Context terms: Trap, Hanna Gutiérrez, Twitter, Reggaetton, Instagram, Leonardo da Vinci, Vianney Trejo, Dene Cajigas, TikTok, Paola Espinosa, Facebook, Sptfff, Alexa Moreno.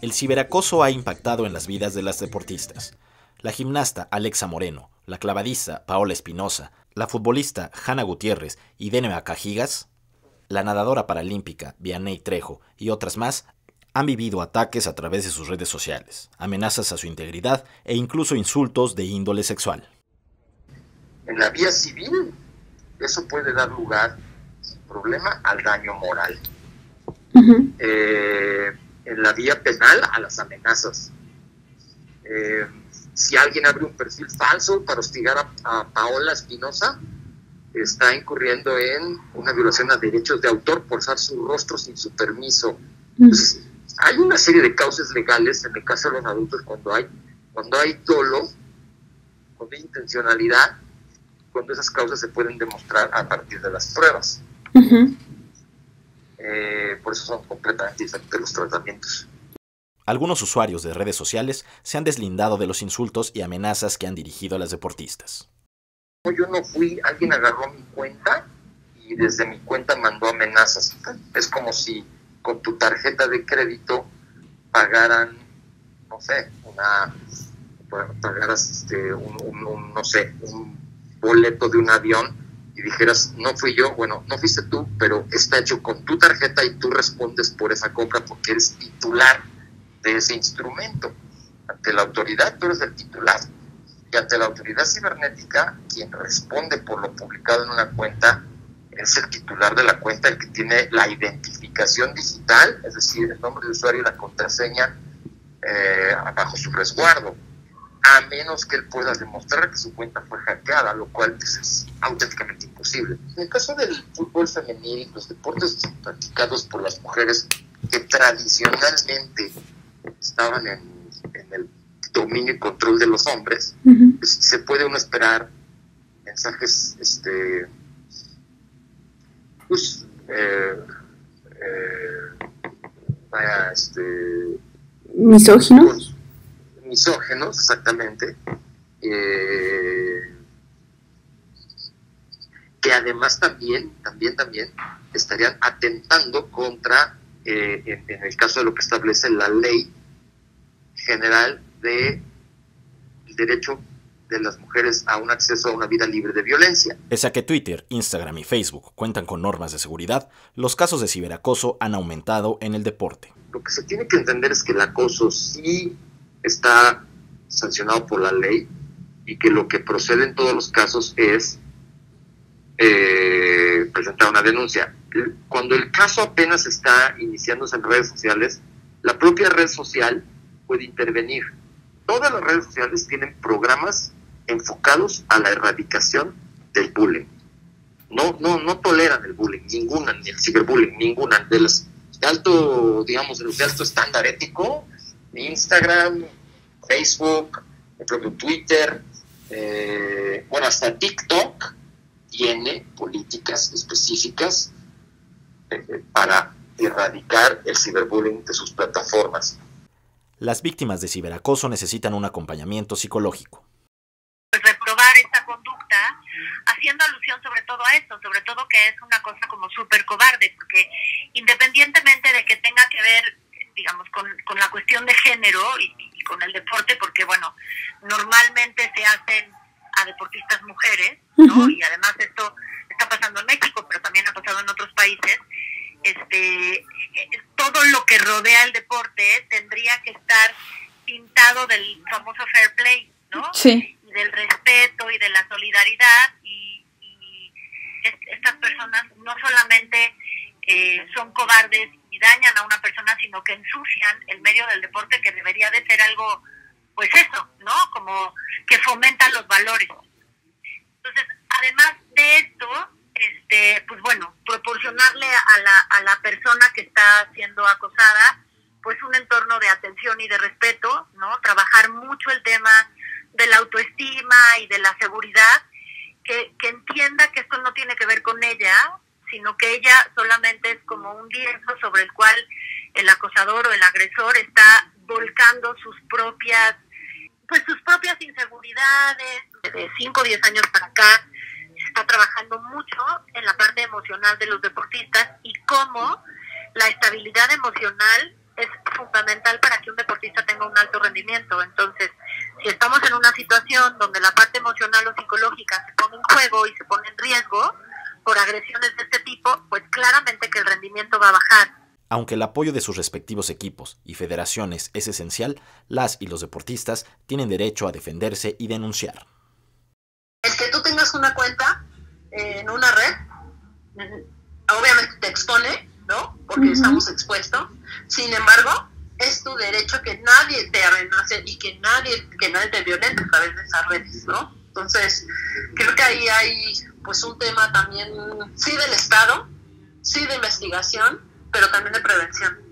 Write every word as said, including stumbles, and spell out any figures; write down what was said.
El ciberacoso ha impactado en las vidas de las deportistas. La gimnasta Alexa Moreno, la clavadista Paola Espinosa, la futbolista Hanna Gutiérrez y Dene Cajigas, la nadadora paralímpica Vianney Trejo y otras más han vivido ataques a través de sus redes sociales, amenazas a su integridad e incluso insultos de índole sexual. En la vía civil, eso puede dar lugar, sin problema, al daño moral. Uh-huh. eh, en la vía penal, a las amenazas. Eh, si alguien abre un perfil falso para hostigar a, a Paola Espinosa, está incurriendo en una violación a derechos de autor por usar su rostro sin su permiso. Entonces, hay una serie de causas legales en el caso de los adultos cuando hay, cuando hay dolo, cuando hay intencionalidad, cuando esas causas se pueden demostrar a partir de las pruebas. Uh-huh. eh, por eso son completamente diferentes los tratamientos. Algunos usuarios de redes sociales se han deslindado de los insultos y amenazas que han dirigido a las deportistas. Yo no fui, alguien agarró mi cuenta y desde mi cuenta mandó amenazas. Es como si con tu tarjeta de crédito pagaran, no sé, una, pagaras este, un, un, un, no sé, un boleto de un avión y dijeras, no fui yo, bueno, no fuiste tú, pero está hecho con tu tarjeta y tú respondes por esa compra porque eres titular de ese instrumento. Ante la autoridad tú eres el titular. Y ante la autoridad cibernética, quien responde por lo publicado en una cuenta es el titular de la cuenta, el que tiene la identificación digital, es decir, el nombre de usuario y la contraseña eh, bajo su resguardo, a menos que él pueda demostrar que su cuenta fue hackeada, lo cual pues, es auténticamente imposible. En el caso del fútbol femenil, los deportes practicados por las mujeres que tradicionalmente estaban en, en el dominio y control de los hombres, uh-huh. pues, se puede uno esperar mensajes este pues, eh, eh, vaya, este misóginos misóginos exactamente eh, que además también también también estarían atentando contra eh, en, en el caso de lo que establece la ley general de el derecho de las mujeres a un acceso a una vida libre de violencia. Pese a que Twitter, Instagram y Facebook cuentan con normas de seguridad, los casos de ciberacoso han aumentado en el deporte. Lo que se tiene que entender es que el acoso sí está sancionado por la ley y que lo que procede en todos los casos es eh, presentar una denuncia. Cuando el caso apenas está iniciándose en redes sociales, la propia red social puede intervenir. Todas las redes sociales tienen programas enfocados a la erradicación del bullying. No, no, no toleran el bullying, ninguna, ni el ciberbullying, ninguna. De los de alto, digamos, de los de alto estándar ético, Instagram, Facebook, el propio Twitter, eh, bueno, hasta TikTok tiene políticas específicas eh, para erradicar el ciberbullying de sus plataformas. Las víctimas de ciberacoso necesitan un acompañamiento psicológico. Pues reprobar esta conducta, haciendo alusión sobre todo a esto, sobre todo que es una cosa como súper cobarde, porque independientemente de que tenga que ver, digamos, con, con la cuestión de género y, y con el deporte, porque, bueno, normalmente se hacen a deportistas mujeres, ¿no? Uh-huh. Y además esto está pasando en México, pero también ha pasado en otros países. Este, todo lo que rodea el deporte tendría que estar pintado del famoso fair play, ¿no? Sí. Y del respeto y de la solidaridad, y, y es, estas personas no solamente eh, son cobardes y dañan a una persona, sino que ensucian el medio del deporte, que debería de ser algo, pues eso, ¿no? Como que fomenta los valores. Entonces, además de esto, este, pues bueno, proporcionarle a la, a la persona que está siendo acosada pues un entorno de atención y de respeto, ¿no? Trabajar mucho el tema de la autoestima y de la seguridad, que, que entienda que esto no tiene que ver con ella, sino que ella solamente es como un lienzo sobre el cual el acosador o el agresor está volcando sus propias, pues sus propias inseguridades. De cinco o diez años para acá está trabajando mucho en la parte emocional de los deportistas y cómo la estabilidad emocional es fundamental para que un deportista tenga un alto rendimiento. Entonces, si estamos en una situación donde la parte emocional o psicológica se pone en juego y se pone en riesgo por agresiones de este tipo, pues claramente que el rendimiento va a bajar. Aunque el apoyo de sus respectivos equipos y federaciones es esencial, las y los deportistas tienen derecho a defenderse y denunciar. El que tú tengas una cuenta eh, en una red, obviamente te expone, ¿no? Porque uh-huh. estamos expuestos. Sin embargo, es tu derecho que nadie te amenace y que nadie, que nadie te violente a través de esas redes, ¿no? Entonces, creo que ahí hay pues un tema también, sí del Estado, sí de investigación, pero también de prevención.